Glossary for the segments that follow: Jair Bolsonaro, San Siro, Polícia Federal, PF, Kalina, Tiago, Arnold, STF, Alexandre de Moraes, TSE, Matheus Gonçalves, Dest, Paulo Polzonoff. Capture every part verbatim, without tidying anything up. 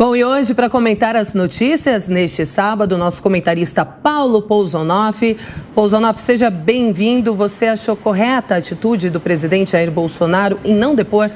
Bom, e hoje, para comentar as notícias, neste sábado, nosso comentarista Paulo Polzonoff. Polzonoff, seja bem-vindo. Você achou correta a atitude do presidente Jair Bolsonaro em não depor?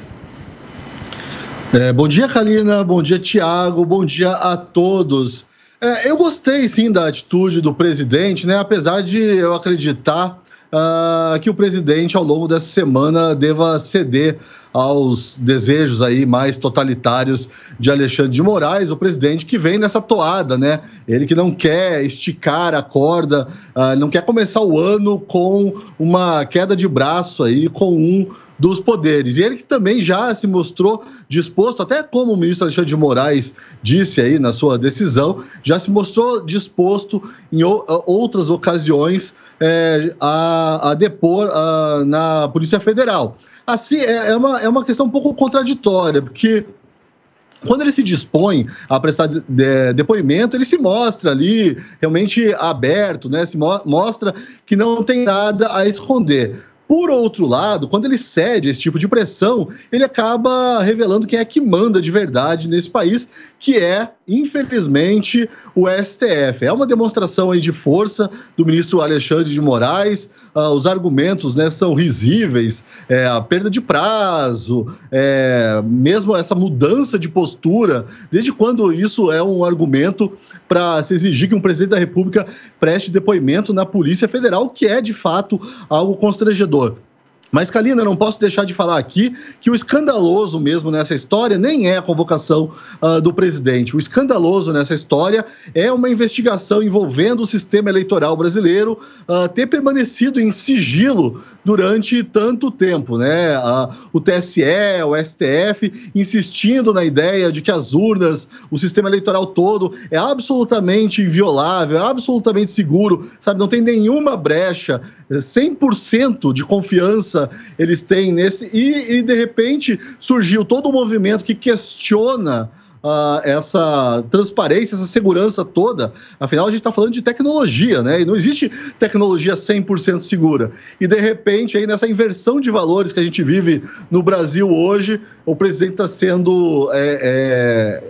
É, bom dia, Kalina. Bom dia, Tiago. Bom dia a todos. É, eu gostei, sim, da atitude do presidente, né? Apesar de eu acreditar uh, que o presidente, ao longo dessa semana, deva ceder aos desejos aí mais totalitários de Alexandre de Moraes, o presidente que vem nessa toada, né? Ele que não quer esticar a corda, uh, não quer começar o ano com uma queda de braço aí, com um dos poderes. E ele que também já se mostrou disposto, até como o ministro Alexandre de Moraes disse aí na sua decisão, já se mostrou disposto em outras ocasiões é, a, a depor a, na Polícia Federal. Assim, é uma, é uma questão um pouco contraditória, porque quando ele se dispõe a prestar de, de, depoimento, ele se mostra ali realmente aberto, né? Se mo- mostra que não tem nada a esconder. Por outro lado, quando ele cede a esse tipo de pressão, ele acaba revelando quem é que manda de verdade nesse país, que é, infelizmente, o S T F. É uma demonstração aí de força do ministro Alexandre de Moraes. Ah, os argumentos, né, são risíveis, é, a perda de prazo, é, mesmo essa mudança de postura. Desde quando isso é um argumento para se exigir que um presidente da República preste depoimento na Polícia Federal, que é, de fato, algo constrangedor? Mas, Kalina, não posso deixar de falar aqui que o escandaloso mesmo nessa história nem é a convocação uh, do presidente. O escandaloso nessa história é uma investigação envolvendo o sistema eleitoral brasileiro uh, ter permanecido em sigilo durante tanto tempo, né? Uh, o T S E, o S T F, insistindo na ideia de que as urnas, o sistema eleitoral todo é absolutamente inviolável, é absolutamente seguro, sabe? Não tem nenhuma brecha, cem por cento de confiança eles têm nesse... E, e, de repente, surgiu todo um movimento que questiona uh, essa transparência, essa segurança toda. Afinal, a gente está falando de tecnologia, né? E não existe tecnologia cem por cento segura. E, de repente, aí, nessa inversão de valores que a gente vive no Brasil hoje, o presidente está sendo é,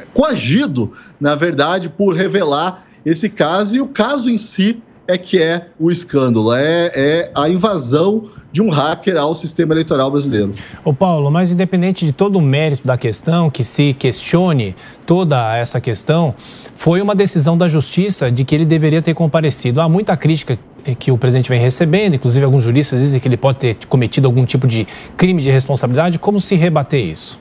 é, coagido, na verdade, por revelar esse caso. E o caso em si é que é o escândalo, é, é a invasão de um hacker ao sistema eleitoral brasileiro. Ô Paulo, mas independente de todo o mérito da questão, que se questione toda essa questão, foi uma decisão da justiça de que ele deveria ter comparecido. Há muita crítica que o presidente vem recebendo, inclusive alguns juristas dizem que ele pode ter cometido algum tipo de crime de responsabilidade. Como se rebater isso?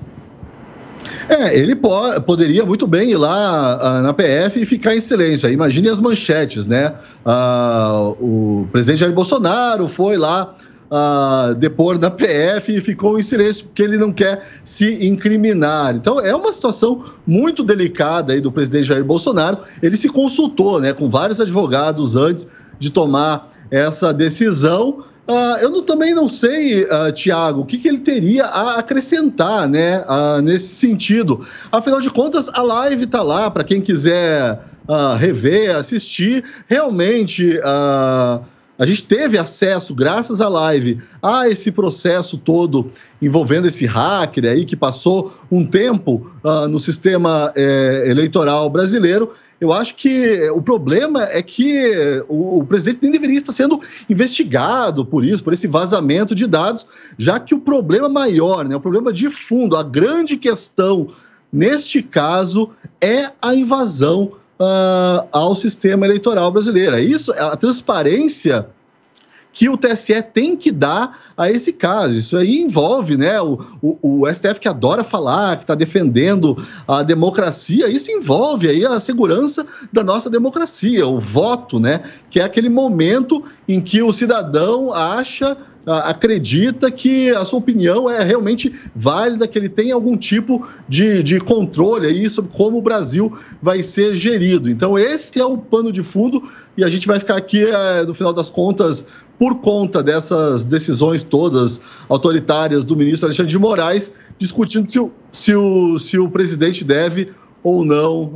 É, ele po- poderia muito bem ir lá uh, na P F e ficar em silêncio. Aí, imagine as manchetes, né? Uh, o presidente Jair Bolsonaro foi lá Uh, depor na P F e ficou em silêncio porque ele não quer se incriminar. Então é uma situação muito delicada aí do presidente Jair Bolsonaro. Ele se consultou, né, com vários advogados antes de tomar essa decisão. Uh, eu não, também não sei, uh, Tiago, o que, que ele teria a acrescentar, né, uh, nesse sentido. Afinal de contas, a live está lá para quem quiser uh, rever, assistir. Realmente... Uh, A gente teve acesso, graças à live, a esse processo todo envolvendo esse hacker aí que passou um tempo uh, no sistema eh, eleitoral brasileiro. Eu acho que o problema é que o, o presidente nem deveria estar sendo investigado por isso, por esse vazamento de dados, já que o problema maior, né, o problema de fundo, a grande questão neste caso é a invasão Uh, ao sistema eleitoral brasileiro. É isso, a transparência que o T S E tem que dar a esse caso. Isso aí envolve, né, o, o, o S T F que adora falar, que está defendendo a democracia. Isso envolve aí a segurança da nossa democracia, o voto, né, que é aquele momento em que o cidadão acha, acredita que a sua opinião é realmente válida, que ele tem algum tipo de, de controle aí sobre como o Brasil vai ser gerido. Então esse é o pano de fundo e a gente vai ficar aqui, é, no final das contas, por conta dessas decisões todas autoritárias do ministro Alexandre de Moraes, discutindo se o, se o, se o presidente deve ou não